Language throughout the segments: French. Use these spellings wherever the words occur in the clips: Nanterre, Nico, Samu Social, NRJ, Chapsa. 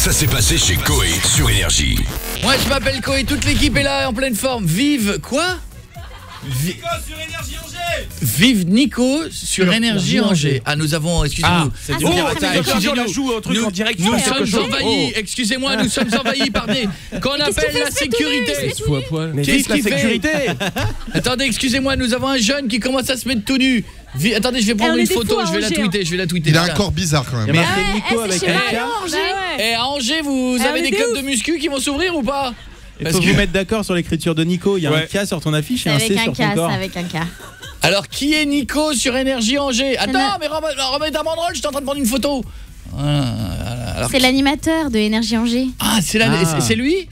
Ça s'est passé chez C'Cauet sur NRJ. Moi je m'appelle C'Cauet, toute l'équipe est là en pleine forme. Vive quoi? Nico sur NRJ Angers. Vive Nico sur NRJ Angers. Ah nous avons, excusez-nous. Nous sommes envahis, excusez-moi, nous sommes envahis par des qu'on appelle la sécurité. Qu'est-ce qu'il fait? Attendez, excusez-moi, nous avons un jeune qui commence à se mettre tout nu. Attendez, je vais prendre une photo, je vais la tweeter, Il a un corps bizarre quand même. Et à Angers, vous avez des clubs de muscu qui vont s'ouvrir ou pas? Parce faut que vous mettre d'accord sur l'écriture de Nico. Il y a un K sur ton affiche et un C sur ton corps. Avec un K. Alors qui est Nico sur NRJ Angers? Attends, mais remets ta banderole, j'étais en train de prendre une photo. C'est l'animateur de NRJ Angers. Ah, c'est lui?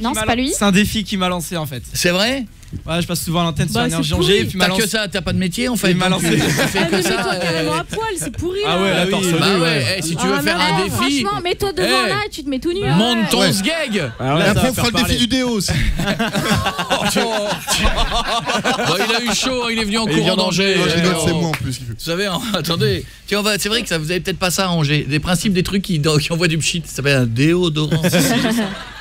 Non, c'est pas lui. C'est un défi qui m'a lancé en fait. C'est vrai? Ouais, je passe souvent l'antenne sur NRJ Angers. T'as que ça, t'as pas de métier en fait. Il m'a lancé. Mets-toi carrément à poil, c'est pourri. Ah ouais, la torse. Bah ouais, si tu veux faire un défi. Franchement, mets-toi devant là et tu te mets tout nu. Monte ton sgeg. Après on fera le défi du déo aussi. Il a eu chaud, il est venu en courant d'Angers. C'est moi en plus. Vous savez, attendez. C'est vrai que vous avez peut-être pas ça à Angers. Des principes, des trucs qui envoient du pchit. Ça s'appelle un déodorant.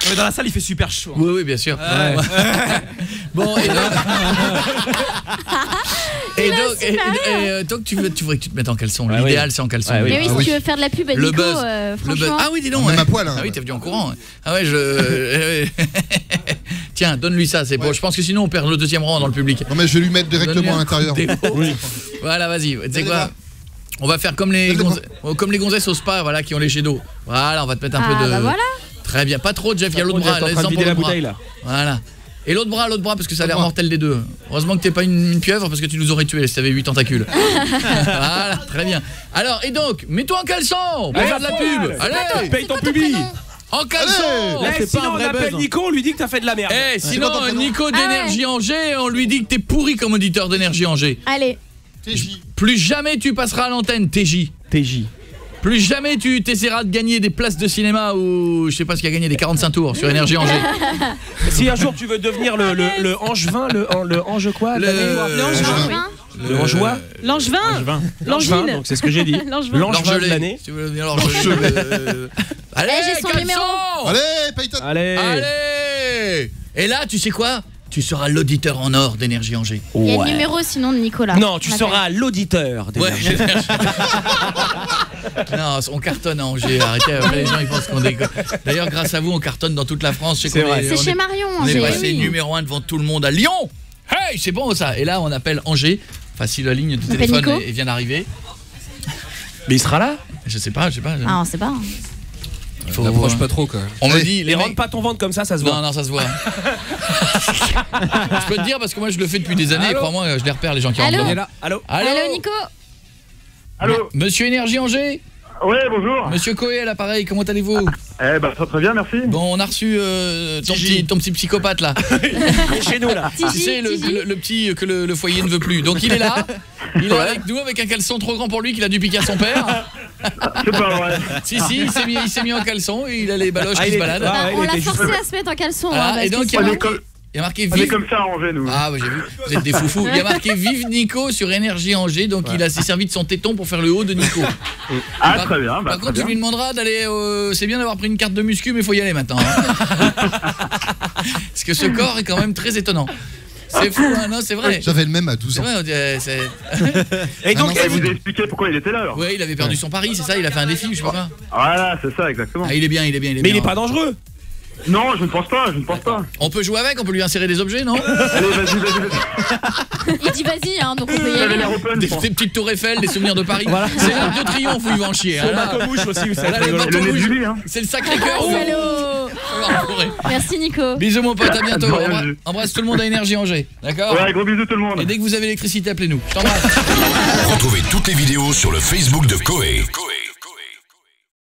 Mais dans la salle il fait super chaud. Oui, oui, bien sûr. Bon, et donc, tu voudrais que tu te mettes en caleçon. L'idéal c'est en caleçon. Mais oui, si tu veux faire de la pub à Nico, franchement. Ah oui, dis donc. Même à poil. Ah oui, t'es venu en courant. Ah ouais, je... Tiens, donne-lui ça, c'est bon. Je pense que sinon on perd le deuxième rang dans le public. Non mais je vais lui mettre directement à l'intérieur. Voilà, vas-y. Tu sais quoi ? On va faire comme les gonzesses au spa, voilà, qui ont les jets d'eau. Voilà, on va te mettre un peu de... Très bien, pas trop Jeff, il y a l'autre bras. Voilà. Et l'autre bras, parce que ça a l'air mortel les deux. Heureusement que t'es pas une pieuvre, parce que tu nous aurais tués si t'avais 8 tentacules. Voilà, très bien. Alors, et donc, mets-toi en caleçon. Allez, faire de la pub. Allez, paye ton public. En caleçon. Sinon, on appelle Nico, on lui dit que t'as fait de la merde. Eh, sinon, Nico d'NRJ Angers, on lui dit que t'es pourri comme auditeur d'NRJ Angers. Allez. TJ. Plus jamais tu passeras à l'antenne, TJ. TJ. Plus jamais tu t'essaieras de gagner des places de cinéma ou je sais pas ce qu'il a gagné des 45 tours sur NRJ Angers. Si un jour tu veux devenir le Angevin, le Ange quoi? L'Angevin. L'Angevin. L'Angevin, donc c'est ce que j'ai dit. L'Angevin de l'année. Si tu veux devenir l'Angevin. Allez, caleçon. Allez, Payton. Allez. Et là, tu sais quoi? Tu seras l'auditeur en or d'NRJ Angers. Il y a le numéro sinon de Nicolas. Non, tu seras l'auditeur d'NRJ. Non, on cartonne à Angers, arrêtez, les gens ils pensent qu'on déconne. D'ailleurs grâce à vous on cartonne dans toute la France. C'est chez Marion. On est passé numéro 1 devant tout le monde à Lyon. Hey, c'est bon ça. Et là on appelle Angers. Enfin si la ligne du téléphone vient d'arriver. Mais il sera là? Je sais pas, Ah on sait pas. Il faut t'approche pas trop quoi. On me dit, les rentre pas ton ventre comme ça, ça se voit. Non, non, ça se voit. Je peux te dire parce que moi je le fais depuis des années et crois-moi je les repère les gens qui rentrent. Allô. Allô Nico. Allô. Monsieur NRJ Angers. Oui, bonjour. Monsieur C'Cauet à l'appareil, comment allez-vous? Eh ben très bien, merci. Bon, on a reçu ton petit psychopathe là. Chez nous là. Tu sais le petit que le foyer ne veut plus. Donc il est là. Il est avec nous avec un caleçon trop grand pour lui qu'il a dû piquer à son père. C'est pas vrai. Si si, il s'est mis en caleçon et il a les baloches qui se baladent. On l'a forcé à se mettre en caleçon. Et donc il y a marqué vive. Comme ça à Angers nous. Ah oui, j'ai vu. Vous êtes des foufous. Il y a marqué vive Nico sur NRJ Angers, donc il a s'est servi de son téton pour faire le haut de Nico. Ah très bien. Par contre, tu lui demanderas d'aller c'est bien d'avoir pris une carte de muscu mais faut y aller maintenant. Parce que ce corps est quand même très étonnant. C'est fou, hein, non, c'est vrai. J'avais le même à 12 ans. Vrai, et donc, vous expliquez pourquoi il était là alors? Oui, il avait perdu son pari, c'est ça, il a fait un défi, je sais pas. Voilà, c'est ça, exactement. Ah, il est bien, Mais il est pas dangereux. Non, je ne pense pas, On peut jouer avec, on peut lui insérer des objets, non? Allez, vas-y. Il dit vas-y, hein, donc on peut y aller. Des petites tours Eiffel, des souvenirs de Paris. Voilà. C'est l'Arc de Triomphe où il va en chier. C'est le Sacré-Cœur. Merci Nico. Bisous mon pote, à bientôt. Embrasse tout le monde à NRJ Angers, d'accord? Ouais, gros bisous tout le monde. Et dès que vous avez l'électricité, appelez-nous. Retrouvez toutes les vidéos sur le Facebook de C'Cauet.